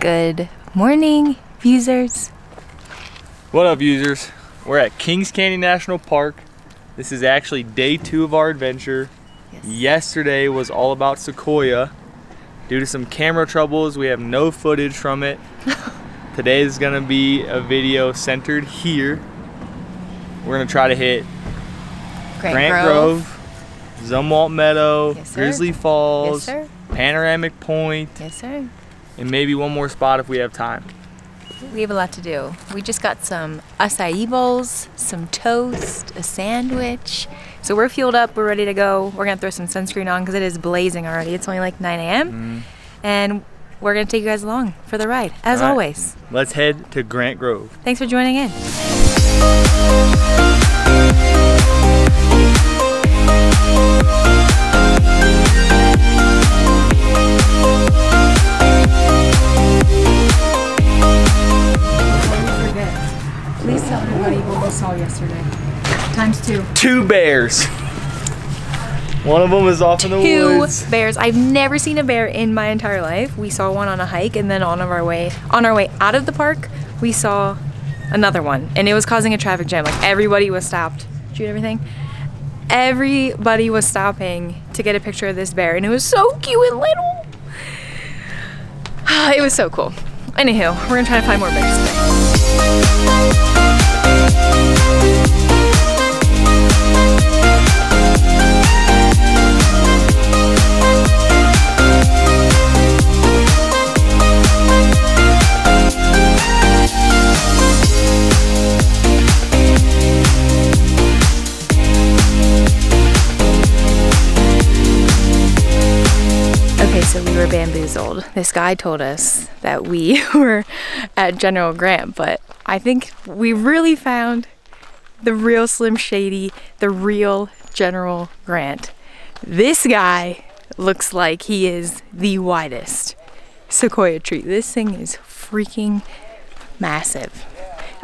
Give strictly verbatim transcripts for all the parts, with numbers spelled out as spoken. Good morning, users. What up, users? We're at Kings Canyon National Park. This is actually day two of our adventure. Yes. Yesterday was all about Sequoia. Due to some camera troubles, we have no footage from it. Today is gonna be a video centered here. We're gonna try to hit Grant, Grant Grove, Grove, Zumwalt Meadow, yes, Grizzly Falls, yes, Panoramic Point, yes, sir. And maybe one more spot if we have time. We have a lot to do. We just got some acai bowls, some toast, a sandwich. So we're fueled up, we're ready to go. We're gonna throw some sunscreen on because it is blazing already. It's only like nine A M Mm. And we're gonna take you guys along for the ride, as right. always. Let's head to Grant Grove. Thanks for joining in. Please tell everybody what we saw yesterday. Times two. Two bears. One of them is off in the woods. Two bears. I've never seen a bear in my entire life. We saw one on a hike, and then on our way on our way out of the park, we saw another one, and it was causing a traffic jam. Like everybody was stopped. Shoot everything. Everybody was stopping to get a picture of this bear, and it was so cute and little. It was so cool. Anywho, we're gonna try to find more bears today. So we were bamboozled. This guy told us that we were at General Grant, but I think we really found the real Slim Shady, the real General Grant. This guy looks like he is the widest sequoia tree. This thing is freaking massive.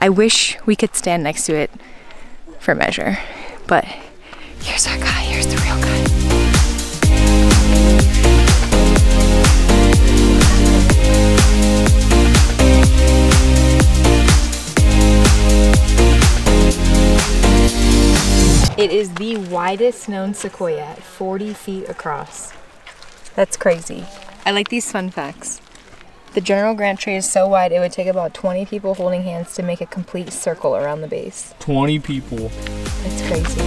I wish we could stand next to it for measure, but here's our guy, here's the real guy. It is the widest known sequoia at forty feet across. That's crazy. I like these fun facts. The General Grant tree is so wide it would take about twenty people holding hands to make a complete circle around the base. twenty people. That's crazy.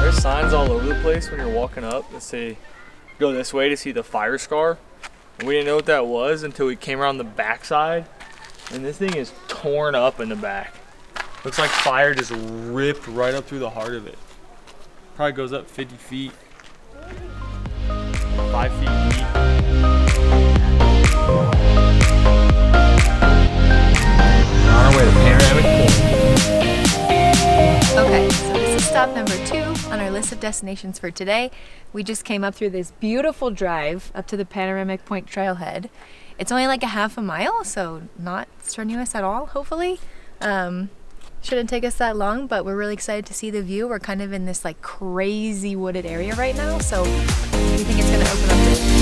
There's signs all over the place when you're walking up that say go this way to see the fire scar. And we didn't know what that was until we came around the backside, and this thing is torn up in the back. Looks like fire just ripped right up through the heart of it. Probably goes up fifty feet, five feet deep. On our way to Panoramic Point. Okay, so this is stop number two on our list of destinations for today. We just came up through this beautiful drive up to the Panoramic Point trailhead. It's only like a half a mile, so not strenuous at all, hopefully. Um, shouldn't take us that long, but we're really excited to see the view. We're kind of in this like crazy wooded area right now, so we think it's gonna open up this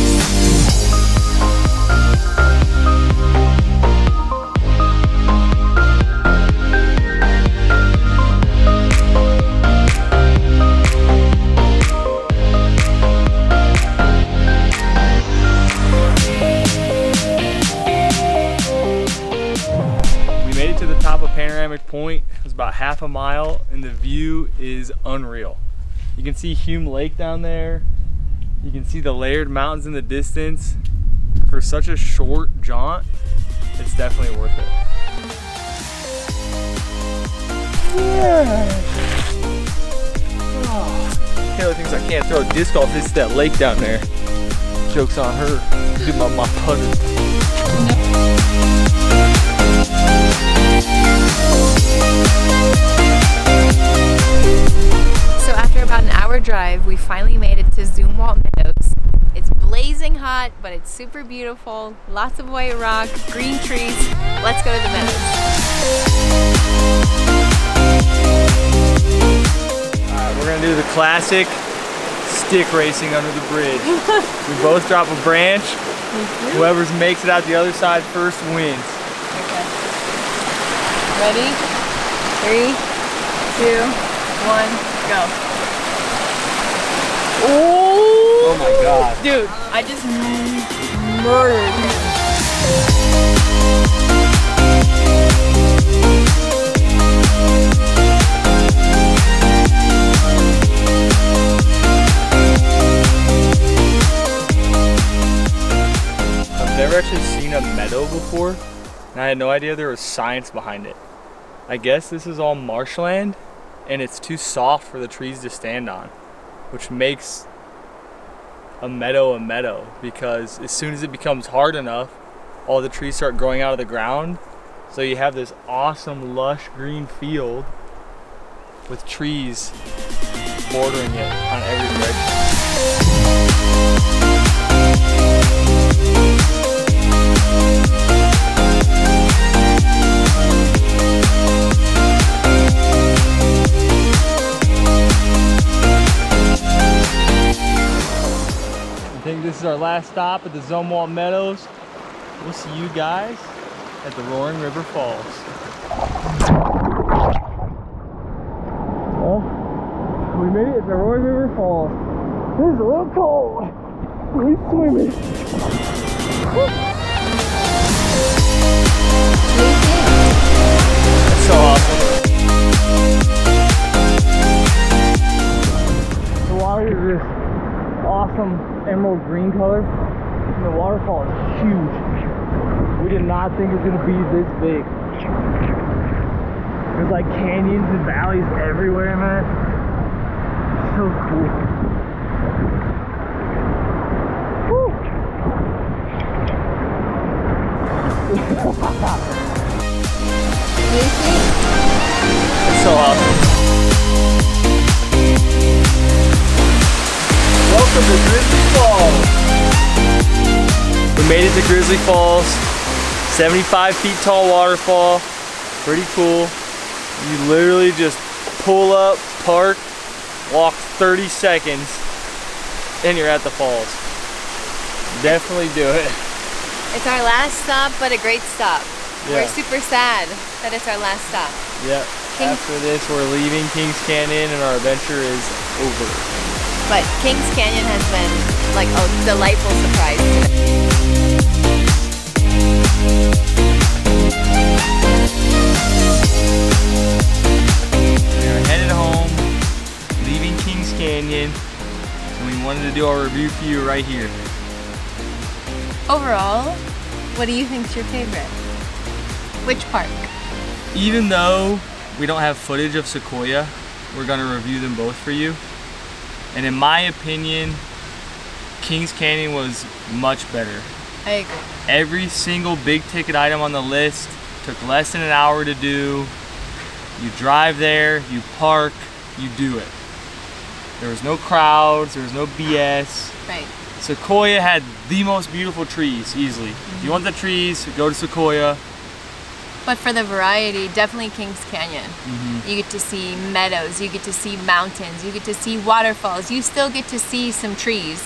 Point. It's about half a mile and the view is unreal. You can see Hume Lake down there. You can see the layered mountains in the distance. For such a short jaunt, it's definitely worth it. Yeah. Oh. Taylor thinks I can't throw a disc off this that lake down there. Joke's on her. Dude, my, my putter. So after about an hour drive, we finally made it to Zumwalt Meadows. It's blazing hot, but it's super beautiful. Lots of white rock, green trees. Let's go to the meadows. classic stick racing under the bridge. We both drop a branch. Whoever makes it out the other side first wins. Okay. Ready? Three, two, one, go. Oh! Oh my God. Dude, I just murdered. I've never actually seen a meadow before, and I had no idea there was science behind it. I guess this is all marshland, and it's too soft for the trees to stand on, which makes a meadow a meadow, because as soon as it becomes hard enough, all the trees start growing out of the ground, so you have this awesome lush green field with trees bordering it on every direction. I think this is our last stop at the Zumwalt Meadows. We'll see you guys at the Roaring River Falls. Well, we made it to the Roaring River Falls. This is a little cold. We're swimming. That's so awesome. The water is just awesome emerald green color, and the waterfall is huge. We did not think it was going to be this big. There's like canyons and valleys everywhere, man. It's so cool. It's so awesome. Welcome to Grizzly Falls! We made it to Grizzly Falls. seventy-five feet tall waterfall. Pretty cool. You literally just pull up, park, walk thirty seconds, and you're at the falls. Definitely do it. It's our last stop, but a great stop. Yeah. We're super sad that it's our last stop. Yep. Kings After this, we're leaving Kings Canyon, and our adventure is over. But Kings Canyon has been like a delightful surprise. We are headed home, leaving Kings Canyon, and we wanted to do our review for you right here. Overall, what do you think's your favorite? Which park? Even though we don't have footage of Sequoia, we're gonna review them both for you. And in my opinion, Kings Canyon was much better. I agree. Every single big ticket item on the list took less than an hour to do. You drive there, you park, you do it. There was no crowds, there was no B S. Right. Sequoia had the most beautiful trees, easily. Mm-hmm. If you want the trees, go to Sequoia. But for the variety, definitely Kings Canyon. Mm-hmm. You get to see meadows, you get to see mountains, you get to see waterfalls, you still get to see some trees,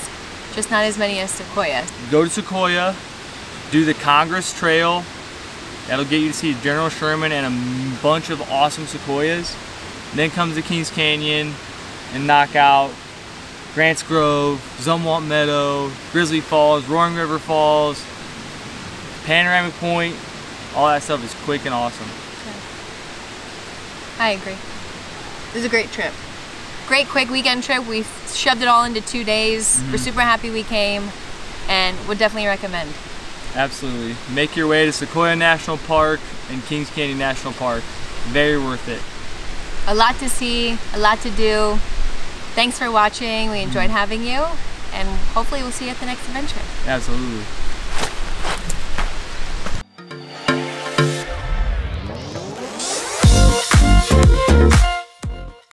just not as many as Sequoia. Go to Sequoia, do the Congress Trail. That'll get you to see General Sherman and a bunch of awesome sequoias. And then comes to Kings Canyon and knock out Grant Grove, Zumwalt Meadow, Grizzly Falls, Roaring River Falls, Panoramic Point. All that stuff is quick and awesome. Okay. I agree. It was a great trip. Great quick weekend trip. We shoved it all into two days. Mm-hmm. We're super happy we came, and would definitely recommend. Absolutely. Make your way to Sequoia National Park and Kings Canyon National Park. Very worth it. A lot to see, a lot to do. Thanks for watching. We enjoyed mm-hmm. having you, and hopefully we'll see you at the next adventure. Absolutely.